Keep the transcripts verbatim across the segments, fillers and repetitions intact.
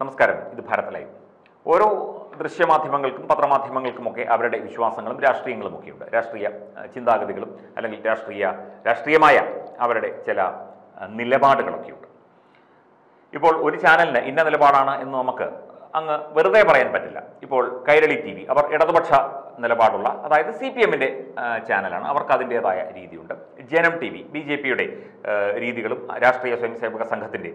Namaskaram, the Bharat Alive. Oro Drishamathi Patramathi Mangalkumoke, Abrade Vishwasangal, Rastri Anglamoki, Rastria, Chindagadil, Alangi Rastria, Rastria Maya, Abrade, Chela, Nilabadakalakut. You bought Uri Channel in the Lebarana in Nomaka, Anga, where they were in Patilla. You bought Kairali T V, about Edabacha, Nelabadula, either C P M channel, our Kadindia, Reedunda, Genum T V, B J P Day, Reedigal, Rastria Sangatinde.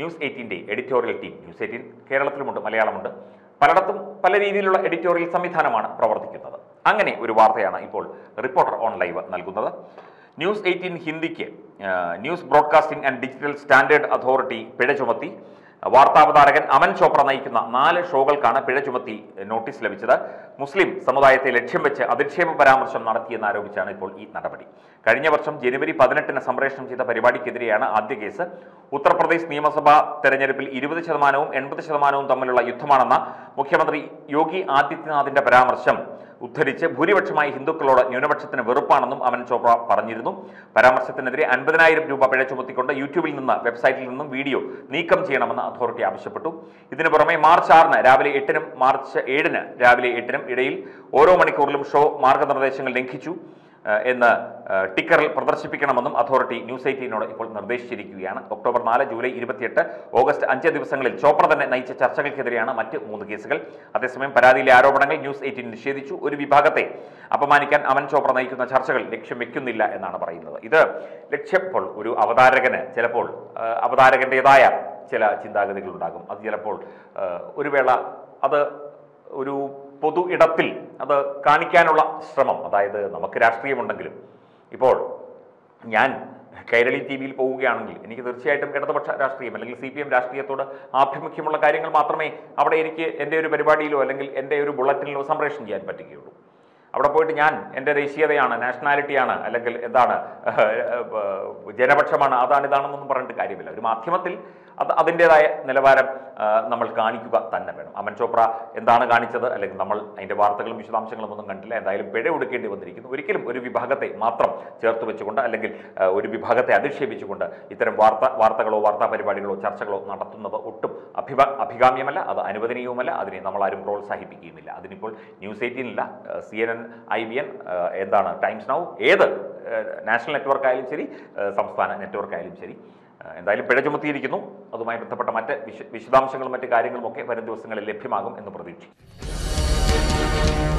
News eighteen day editorial team News eighteen കേരളത്തിലുമുണ്ട് മലയാളമുണ്ട് പലയിടത്തും പല രീതിയിലുള്ള editorial സംവിധാനമാണ് പ്രവർത്തിക്കുന്നത് അങ്ങനെ ഒരു വാർത്തയാണ് ഇപ്പോൾ റിപ്പോർട്ടർ ഓൺ ലൈവ് നൽകുന്നത് ന്യൂസ് എയ്റ്റീൻ ഹിന്ദിക്ക് News Broadcasting and Digital Standard Authority പിഴ ചുമത്തി വാർത്താവതാരകൻ അമൻ ചോപ്ര നയിക്കുന്ന നാല് ഷോകൾക്കാണ് പിഴ ചുമത്തി നോട്ടീസ് ലഭിച്ചത് മുസ്ലിം സമുദായത്തെ ലക്ഷ്യം വെച്ച് അധിക്ഷേപ പരാമർശം നടത്തിയെന്ന് ആരോപിച്ചാണ് ഇപ്പോൾ ഈ നടപടി കഴിഞ്ഞ വർഷം ജനുവരി പതിനെട്ടിന് സംപ്രേഷണം ചെയ്ത പരിപാടിക്കെതിരെയാണ് ആദ്യ കേസ് ഉത്തർപ്രദേശ് നിയമസഭാ തെരഞ്ഞെടുപ്പിൽ ഇരുപത് ശതമാനവും എൺപത് ശതമാനവും തമ്മിലുള്ള യുദ്ധമാണെന്ന മുഖ്യമന്ത്രി യോഗി ആദിത്യനാഥിന്റെ പരാമർശം ഉദ്ധരിച്ച് ഭൂരിപക്ഷമായി ഹിന്ദുക്കളോട് ന്യൂനപക്ഷത്തിന് വെറുപ്പാണെന്നും അമൻ ചോപ്ര പറഞ്ഞിരുന്നു പരാമർശത്തിനെതിരെ അൻപതിനായിരം രൂപ പിഴ ചുമത്തിക്കൊണ്ട് യൂട്യൂബിൽ നിന്ന് വെബ്സൈറ്റിൽ നിന്നും വീഡിയോ നീക്കം ചെയ്യണമെന്ന് അതോറിറ്റി ആവശ്യപ്പെട്ടു ഇതിനു പുറമെ മാർച്ച് ആറിന് രാവിലെ എട്ടിനും മാർച്ച് ഏഴിന് രാവിലെ എട്ടിനും ഇടയിൽ ഓരോ മണിക്കൂറിലും ഷോ മാർഗനിർദ്ദേശങ്ങൾ ലംഘിച്ചു എന്ന് ടിക്കറിൽ പ്രദർശിപ്പിക്കണമെന്നും അതോറിറ്റി ന്യൂസ് എയ്റ്റീനോട് ഇപ്പോൾ നിർദ്ദേശിച്ചിരിക്കുകയാണ് ഒക്ടോബർ നാല് ജൂലൈ ഇരുപത്തിയെട്ട് ഓഗസ്റ്റ് അഞ്ച് ദിവസങ്ങളിൽ ചോപ്ര തന്നെ നയിച്ച ചർച്ചകൾക്കെതിരെയാണ് മറ്റ് മൂന്ന് കേസുകൾ അതേസമയം പരാതിയിലെ ആരോപണങ്ങൾ ന്യൂസ് എയ്റ്റീൻ നിഷേധിച്ചു ഒരു വിഭാഗത്തെ അപമാനിക്കാൻ അമൻ ചോപ്ര നയിക്കുന്ന ചർച്ചകൾ ലക്ഷ്യം വെക്കുന്നില്ല എന്നാണ് പറയുന്നത് ഇത് ലക്ഷ്യപ്പോൾ ഒരു അവതാരകന് ചിലപ്പോൾ അവതാരകൻ്റെതായ ചില ചിന്താഗതികളുണ്ടാകും അത് ചിലപ്പോൾ ഒരു വേള അത് ഒരു പൊതു ഇടത്തിൽ അത് കാണിക്കാനുള്ള ശ്രമം അതായത് നമുക്ക് രാഷ്ട്രീയമുണ്ടെങ്കിലും ഇപ്പോൾ ഞാൻ കൈരളി ടി വിയിൽ പോവുകയാണെങ്കിൽ എനിക്ക് തീർച്ചയായിട്ടും ഇടതുപക്ഷ രാഷ്ട്രീയം അല്ലെങ്കിൽ സി പി എം രാഷ്ട്രീയത്തോട് ആഭിമുഖ്യമുള്ള കാര്യങ്ങൾ മാത്രമേ അവിടെ എനിക്ക് എൻ്റെ ഒരു പരിപാടിയിലോ അല്ലെങ്കിൽ എൻ്റെ ഒരു ബുള്ളറ്റിനിലോ സംപ്രേഷണം ചെയ്യാൻ പറ്റുകയുള്ളൂ അവിടെ പോയിട്ട് ഞാൻ എൻ്റെ ദേശീയതയാണ് നാഷണാലിറ്റിയാണ് അല്ലെങ്കിൽ എന്താണ് ജനപക്ഷമാണ് അതാണ് ഇതാണെന്നൊന്നും പറഞ്ഞിട്ട് കാര്യമില്ല ഒരു മാധ്യമത്തിൽ അത് അതിൻ്റേതായ നിലവാരം നമ്മൾ കാണിക്കുക തന്നെ വേണം അമൻ ചോപ്ര എന്താണ് കാണിച്ചത് അല്ലെങ്കിൽ നമ്മൾ അതിൻ്റെ വാർത്തകളും വിശദാംശങ്ങളും ഒന്നും കണ്ടില്ല എന്തായാലും പിഴ ഒടുക്കേണ്ടി വന്നിരിക്കുന്നു ഒരിക്കലും ഒരു വിഭാഗത്തെ മാത്രം ചേർത്ത് വെച്ചുകൊണ്ട് അല്ലെങ്കിൽ ഒരു വിഭാഗത്തെ അധിക്ഷേപിച്ചുകൊണ്ട് ഇത്തരം വാർത്ത വാർത്തകളോ വാർത്താ പരിപാടികളോ ചർച്ചകളോ നടത്തുന്നത് ഒട്ടും അഭിഭാ അഭികാമ്യമല്ല അത് അനുവദനീയവുമല്ല അതിനെ നമ്മളാരും പ്രോത്സാഹിപ്പിക്കുകയുമില്ല അതിനിപ്പോൾ ന്യൂസ് എയ്റ്റീനില്ല C N N I B N എന്താണ് ടൈംസ് നൗ ഏത് നാഷണൽ നെറ്റ്വർക്കായാലും ശരി സംസ്ഥാന നെറ്റ്വർക്കായാലും ശരി എന്തായാലും പിഴ ചുമത്തിയിരിക്കുന്നു അതുമായി ബന്ധപ്പെട്ട മറ്റ് വിശദാംശങ്ങളും മറ്റ് കാര്യങ്ങളുമൊക്കെ വരും ദിവസങ്ങളിൽ ലഭ്യമാകും എന്ന് പ്രതീക്ഷിക്കുന്നു